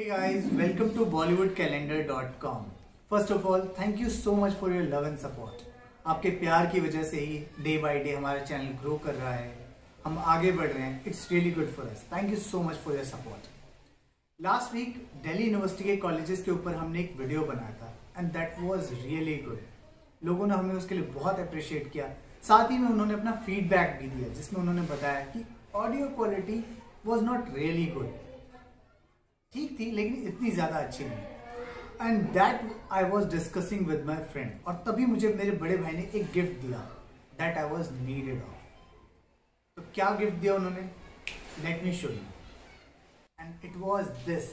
Hey guys, welcome to BollywoodCalendar.com. First of all, thank you so much for your love and support. आपके प्यार की वजह से ही day by day हमारा चैनल ग्रो कर रहा है, हम आगे बढ़ रहे हैं. It's really good for us. Thank you so much for your support. Last week Delhi university के कॉलेजेस के ऊपर हमने एक वीडियो बनाया था and that was really good. लोगों ने हमें उसके लिए बहुत अप्रिशिएट किया. साथ ही में उन्होंने अपना फीडबैक भी दिया, जिसमें उन्होंने बताया कि audio quality was not really good. ठीक थी लेकिन इतनी ज़्यादा अच्छी नहीं. And that I was discussing with my friend, और तभी मुझे मेरे बड़े भाई ने एक गिफ्ट दिया that I was needed of. तो क्या गिफ्ट दिया उन्होंने, let me show you. And it was this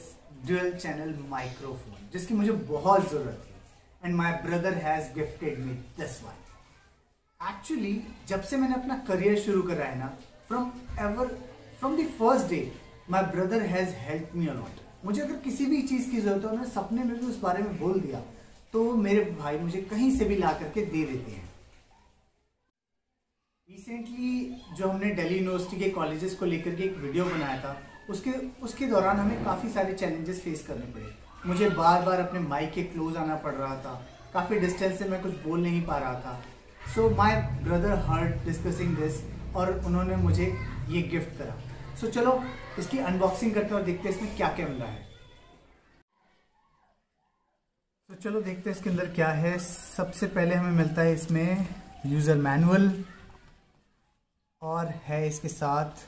dual channel microphone, जिसकी मुझे बहुत ज़रूरत थी. And my brother has gifted me this one. Actually जब से मैंने अपना करियर शुरू करा है ना, from the first day my brother has help me a lot. मुझे अगर किसी भी चीज़ की ज़रूरत हो, मैंने सपने में भी उस बारे में बोल दिया तो मेरे भाई मुझे कहीं से भी ला करके दे देते हैं. रिसेंटली जो हमने दिल्ली यूनिवर्सिटी के कॉलेजेस को लेकर के एक वीडियो बनाया था, उसके दौरान हमें काफ़ी सारे चैलेंजेस फेस करने पड़े. मुझे बार बार अपने माइक के क्लोज आना पड़ रहा था, काफ़ी डिस्टेंस से मैं कुछ बोल नहीं पा रहा था. So my brother heard discussing this, और उन्होंने मुझे ये गिफ्ट करा. सो चलो इसकी अनबॉक्सिंग करते हैं और देखते हैं इसमें क्या क्या मिला है. तो चलो देखते हैं इसके अंदर क्या है. सबसे पहले हमें मिलता है इसमें यूज़र मैनुअल, और है इसके साथ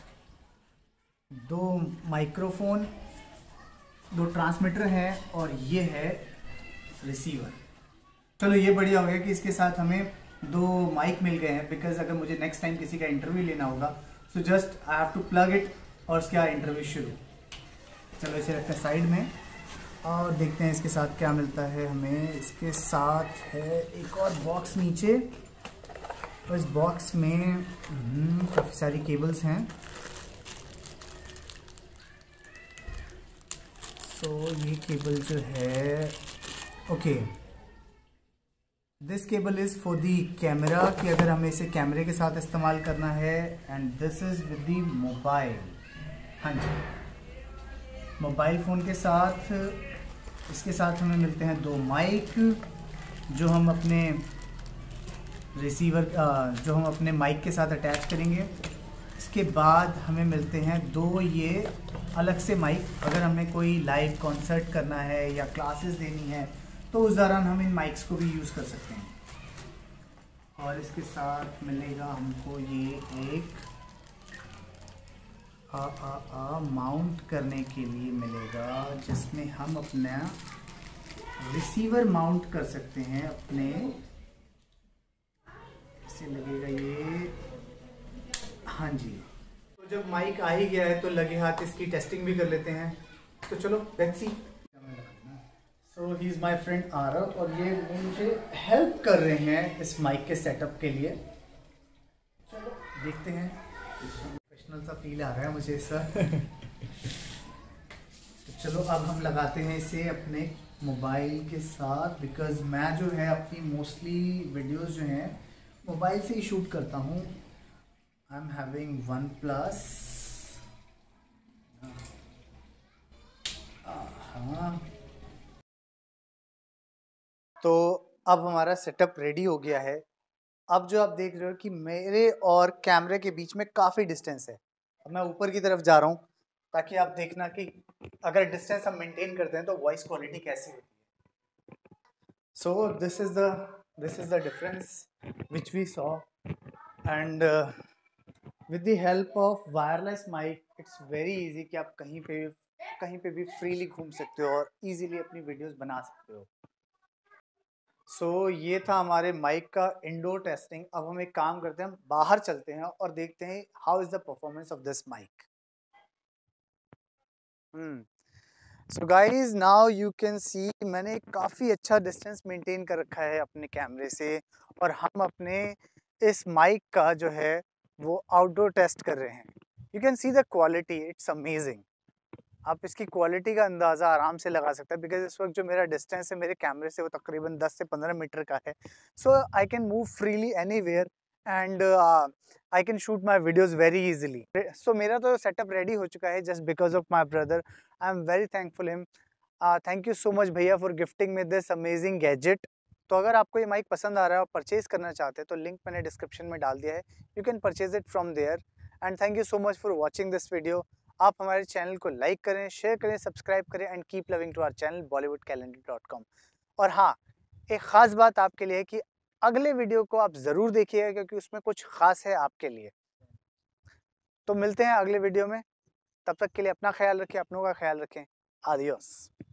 दो माइक्रोफोन, दो ट्रांसमीटर हैं, और ये है रिसीवर. चलो ये बढ़िया हो गया कि इसके साथ हमें दो माइक मिल गए हैं, बिकॉज अगर मुझे नेक्स्ट टाइम किसी का इंटरव्यू लेना होगा so just I have to plug it और उसका इंटरव्यू शुरू. चलो इसे रखते हैं साइड में और देखते हैं इसके साथ क्या मिलता है हमें. इसके साथ है एक और बॉक्स नीचे, और इस बॉक्स में काफ़ी सारी केबल्स हैं. सो ये केबल जो है, okay, this cable is for the camera, कि अगर हमें इसे कैमरे के साथ इस्तेमाल करना है. And this is with the mobile, हाँ जी, मोबाइल फ़ोन के साथ. इसके साथ हमें मिलते हैं दो माइक जो हम अपने रिसीवर माइक के साथ अटैच करेंगे. इसके बाद हमें मिलते हैं दो ये अलग से माइक, अगर हमें कोई लाइव कॉन्सर्ट करना है या क्लासेस देनी है तो उस दौरान हम इन माइक्स को भी यूज़ कर सकते हैं. और इसके साथ मिलेगा हमको ये एक माउंट करने के लिए मिलेगा, जिसमें हम अपना रिसीवर माउंट कर सकते हैं अपने. इसे लगेगा ये, हाँ जी. तो जब माइक आ ही गया है तो लगे हाथ इसकी टेस्टिंग भी कर लेते हैं. तो चलो लेट्स सी. तो he is my friend Aarav, और ये मुझे हेल्प कर रहे हैं इस माइक के सेटअप के लिए. चलो देखते हैं, प्रोफेशनल सा फील आ रहा है मुझे इसका. तो चलो अब हम लगाते हैं इसे अपने मोबाइल के साथ, बिकॉज मैं जो है अपनी मोस्टली वीडियोज़ जो हैं मोबाइल से ही शूट करता हूँ. I am having 1+. हाँ, तो अब हमारा सेटअप रेडी हो गया है. अब जो आप देख रहे हो कि मेरे और कैमरे के बीच में काफ़ी डिस्टेंस है. अब मैं ऊपर की तरफ जा रहा हूँ ताकि आप देखना कि अगर डिस्टेंस हम मेंटेन करते हैं तो वॉइस क्वालिटी कैसी होती है. So this is the difference which we saw. And with the help of wireless mic it's very easy कि आप कहीं पे भी फ्रीली घूम सकते हो और ईजीली अपनी वीडियोज़ बना सकते हो. सो ये था हमारे माइक का इंडोर टेस्टिंग. अब हम एक काम करते हैं, बाहर चलते हैं और देखते हैं how is the performance of this mic. So guys now you can see, मैंने काफ़ी अच्छा डिस्टेंस मेंटेन कर रखा है अपने कैमरे से, और हम अपने इस माइक का जो है वो आउटडोर टेस्ट कर रहे हैं. You can see the quality, it's amazing. आप इसकी क्वालिटी का अंदाज़ा आराम से लगा सकते हैं, बिकॉज इस वक्त जो मेरा डिस्टेंस है मेरे कैमरे से वो तकरीबन 10 से 15 मीटर का है. So I can move freely anywhere and I can shoot my videos very easily. So मेरा तो सेटअप रेडी हो चुका है just because of my brother. I am very thankful him. Thank you so much भैया for gifting me this amazing gadget. तो अगर आपको ये माइक पसंद आ रहा है और परचेज़ करना चाहते हैं तो लिंक मैंने डिस्क्रिप्शन में डाल दिया है, you can purchase it from there. And thank you so much for watching this video. आप हमारे चैनल को लाइक करें, शेयर करें, सब्सक्राइब करें and keep loving to our channel bollywoodcalendar.com। और हाँ, एक ख़ास बात आपके लिए है कि अगले वीडियो को आप ज़रूर देखिएगा क्योंकि उसमें कुछ ख़ास है आपके लिए। तो मिलते हैं अगले वीडियो में, तब तक के लिए अपना ख्याल रखें, अपनों का ख्याल रखें। आदियोस।